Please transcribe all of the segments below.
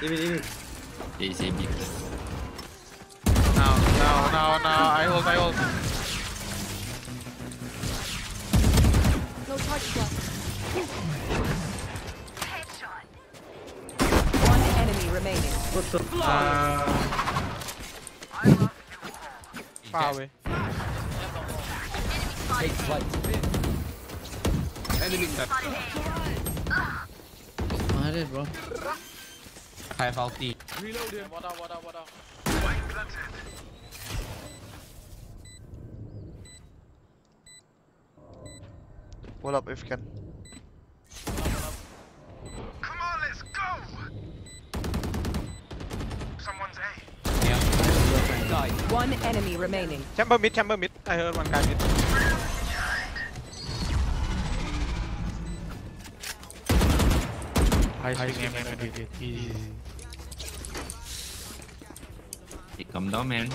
Leave it. There's a big. No. I hold. No touch left. One enemy remaining. What the fuck? Far away. Take flight. Enemy spotted. I did, bro. I have ulti. Reload him. What up? White planted. What up if you can? What up. Come on, let's go! Someone's A. Yeah. Died. One enemy remaining. Chamber mid. I heard one guy mid. I swing him. He come down, man.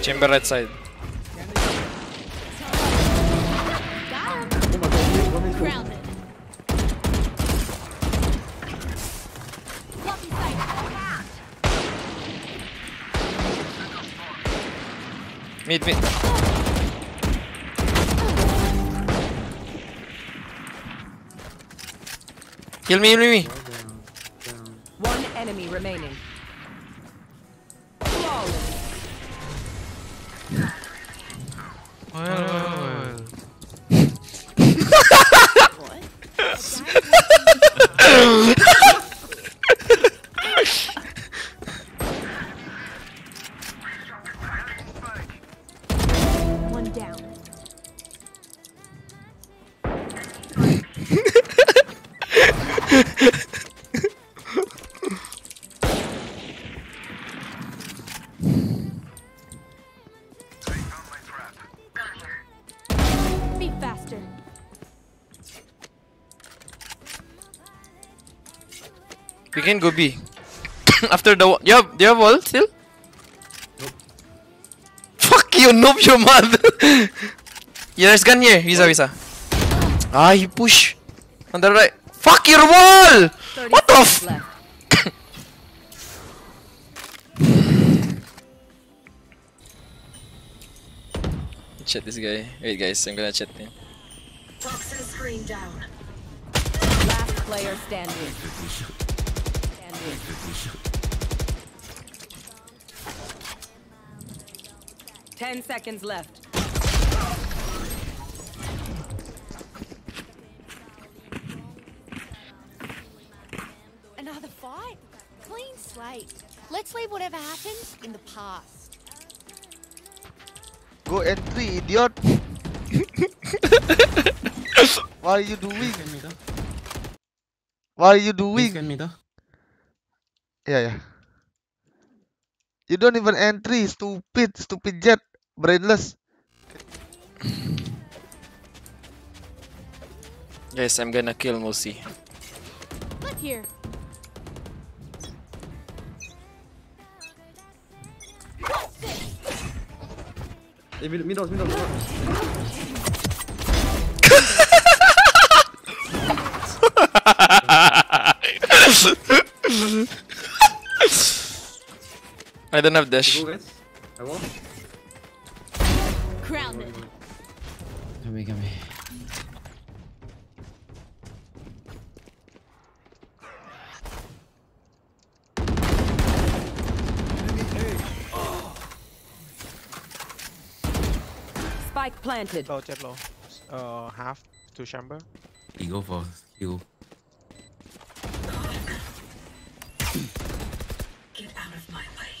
Chamber right side. Grounded. Mid. Kill me. Down. One enemy remaining. Well. One down. Faster. We can go B. After the wall. You have wall still? Nope. Fuck you, noob, your mother. Yeah, there's gun here. Visa. Ah, he push. On the right. Fuck your wall! What the f? Chat this guy. Wait, guys, I'm gonna chat him. Toxin screen down. Last player standing. Standing. 10 seconds left. Another fight? Clean slate. Let's leave whatever happens in the past. Go entry, idiot. What are you doing? Yeah. You don't even entry, stupid jet, brainless. Guys, I'm gonna kill Moosey. Look here. Hey, middle. I don't have dash. Go, guys. I won. Grounded. Come here. Spike planted. Jet low. Half to chamber. You go for heal. Get out of my way.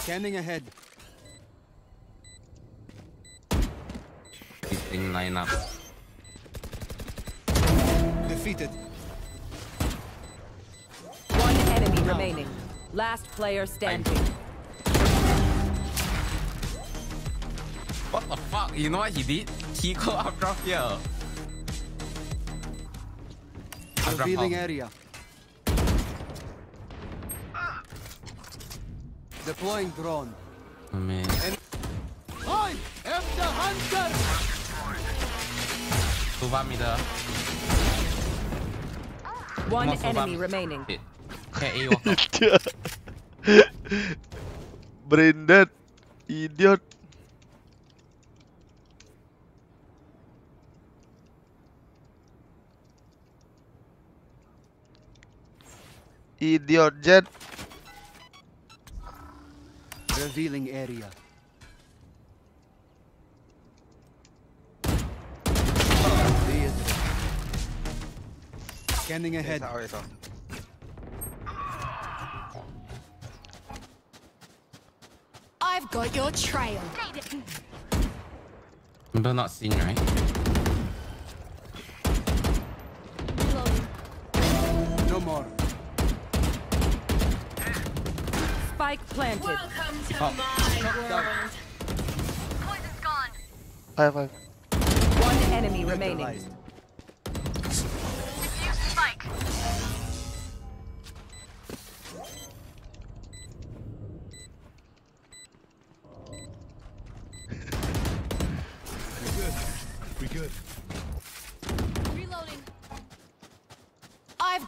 Scanning ahead. This thing line up. Defeated. One enemy remaining. Last player standing. What the fuck? You know what he did? He go up drop here. Revealing area. Deploying drone. Oh, man. Oi! After hunter! One enemy remaining. Brain dead, idiot. Idiot jet. Revealing area. Scanning ahead. I've got your trail. They're not seen, right? No more. Spike planted. Welcome to my world. Poison's gone. High five. One enemy remaining.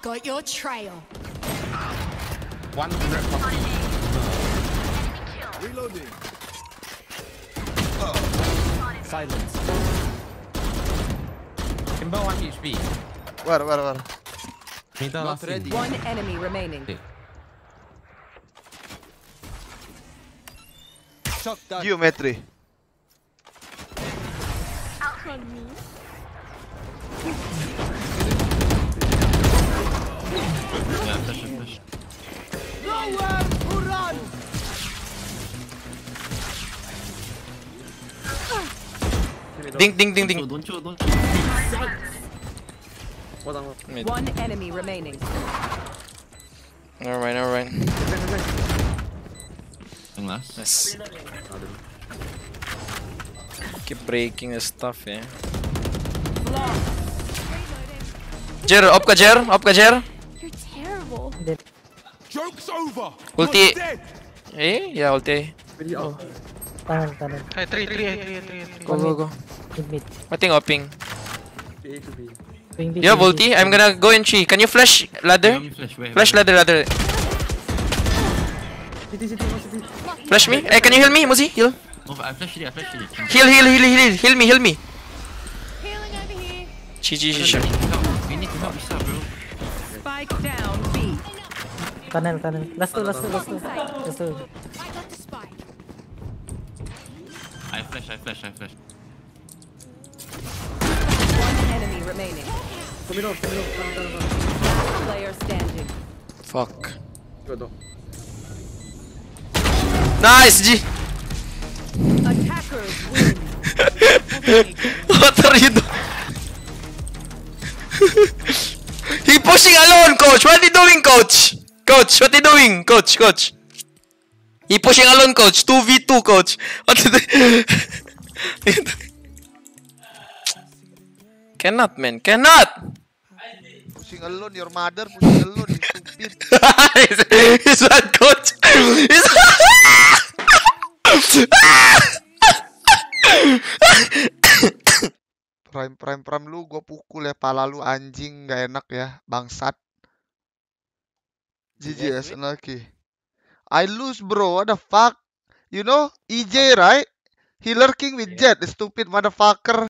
Got your trail. 100%. Reloading. Oh. Silence. Kimbo 1 HP. Where? Not ready. One enemy remaining. Geometry. Out on me. Push. Nowhere to run! Ding. Don't shoot. One enemy remaining. Alright. Nice. Keep breaking the stuff, yeah. Jer, up ka Jer, Joke's over. Ulti. Yeah, ulti. Oh. Tahan. Hey, three. Go. Mating opping. Yeah, ulti. I'm gonna go in tree. Can you flash ladder? Flash ladder. Flash me. Hey, can you heal me, Moosey? Heal. I flash you. Heal me. Healing over here. GG. We need to help Isa, bro. Spike down. Tunnel. Let's do. I got the spike. I flash. One enemy remaining. Come on. Player standing. Fuck. Go. Nice G. Attackers win. What are you doing? He pushing alone, coach. What are you doing, coach? Coach, what are you doing? Coach. He pushing alone, coach. 2v2, coach. What are you doing? Cannot, man. Cannot. Pushing alone, your mother. Pushing alone, you stupid. He's not, coach. He's not. Prime lu, gue pukul ya. Pala lu anjing, gak enak ya. Bangsat. GGS unlucky. I lose, bro. What the fuck? You know, EJ, right? He lurking with Jet. Stupid motherfucker.